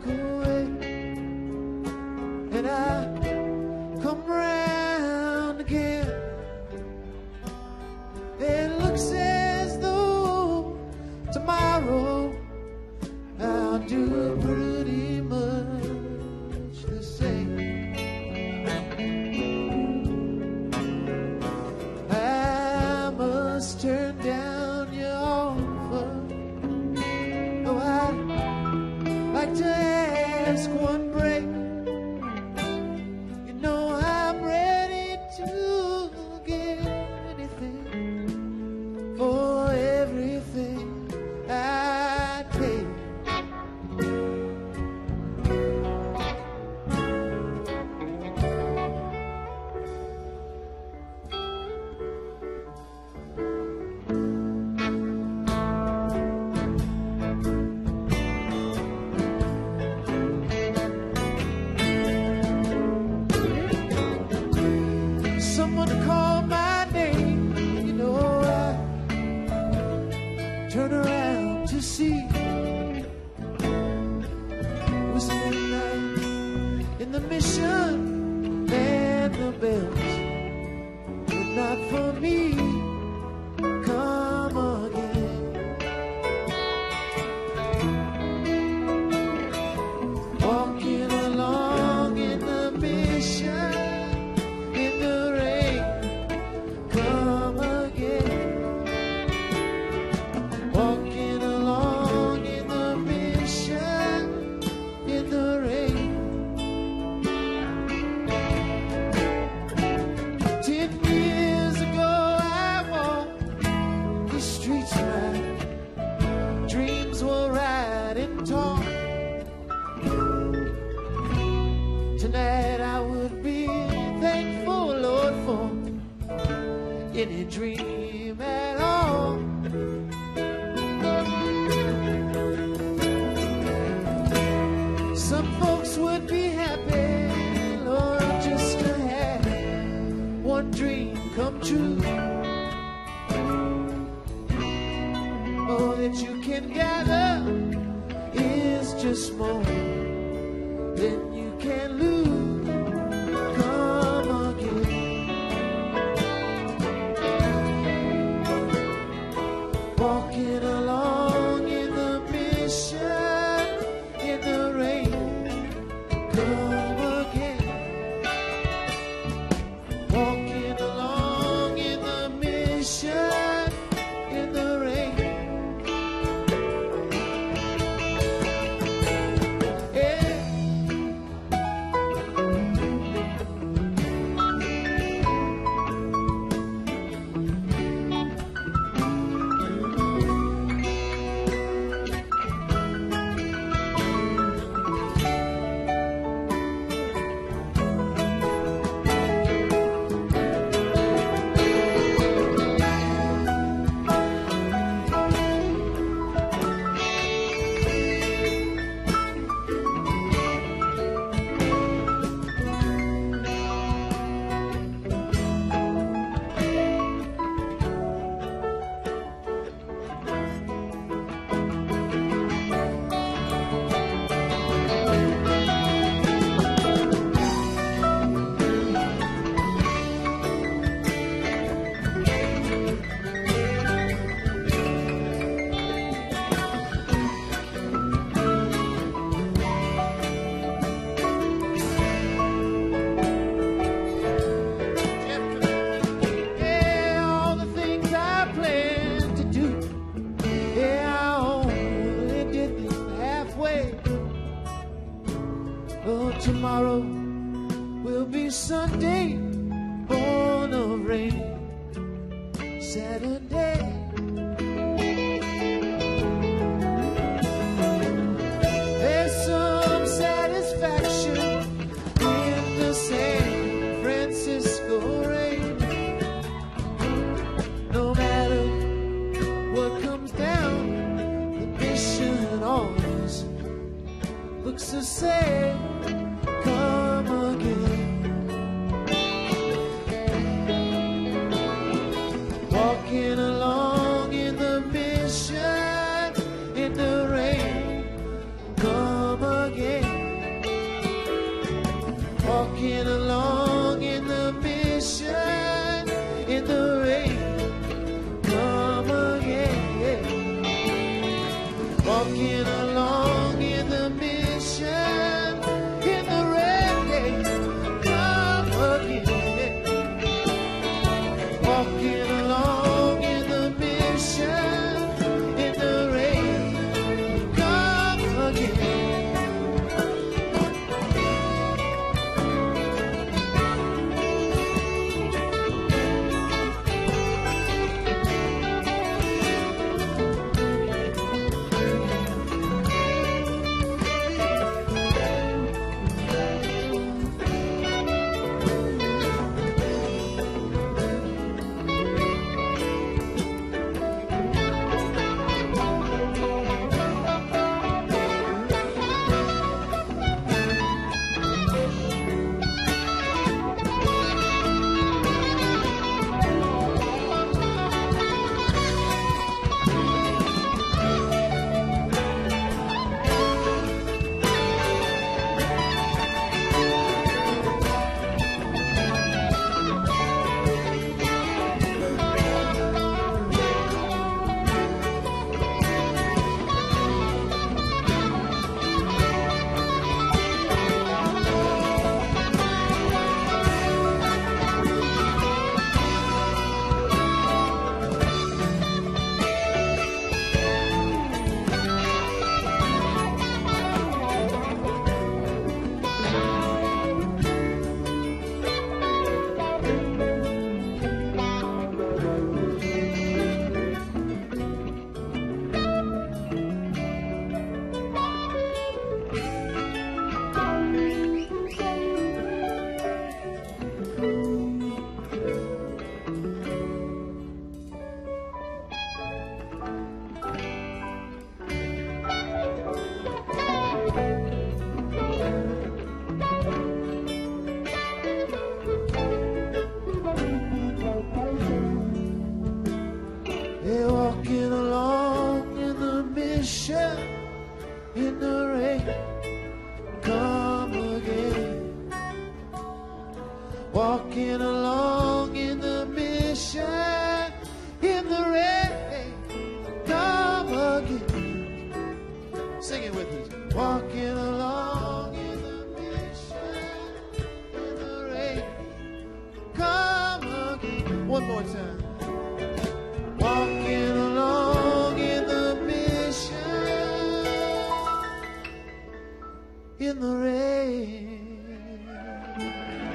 walk away, and I come round again. It looks as though tomorrow I'll do pretty much the same. I must turn down your offer. Oh, I'd like to ask one break. You know I'm ready to give anything for everything I take. Someone call my name, you know I turn around to see it was midnight in the Mission, and the bells but not for me. Come again, walking along in the Mission. Tonight I would be thankful, Lord, for any dream at all. Some folks would be happy, Lord, just to have one dream come true. All that you can gather is just more than you can lose. Come again, walking along in the Mission, in the rain. Come again, walking along in the Mission. Oh, tomorrow will be Sunday, born of rain, Saturday. There's some satisfaction in the San Francisco rain. No matter what comes down, the Mission always looks the same. Come again, walking along in the Mission, in the rain. Come again. walking along in the mission, in the red, come again. Walking along in the mission, in the rain, come again. Walking along in the mission, in the rain, come again. Walking along in the mission, in the rain, come again. Sing it with me. Walking along in the mission, in the rain, come again. One more time. Walking along in the mission, in the rain.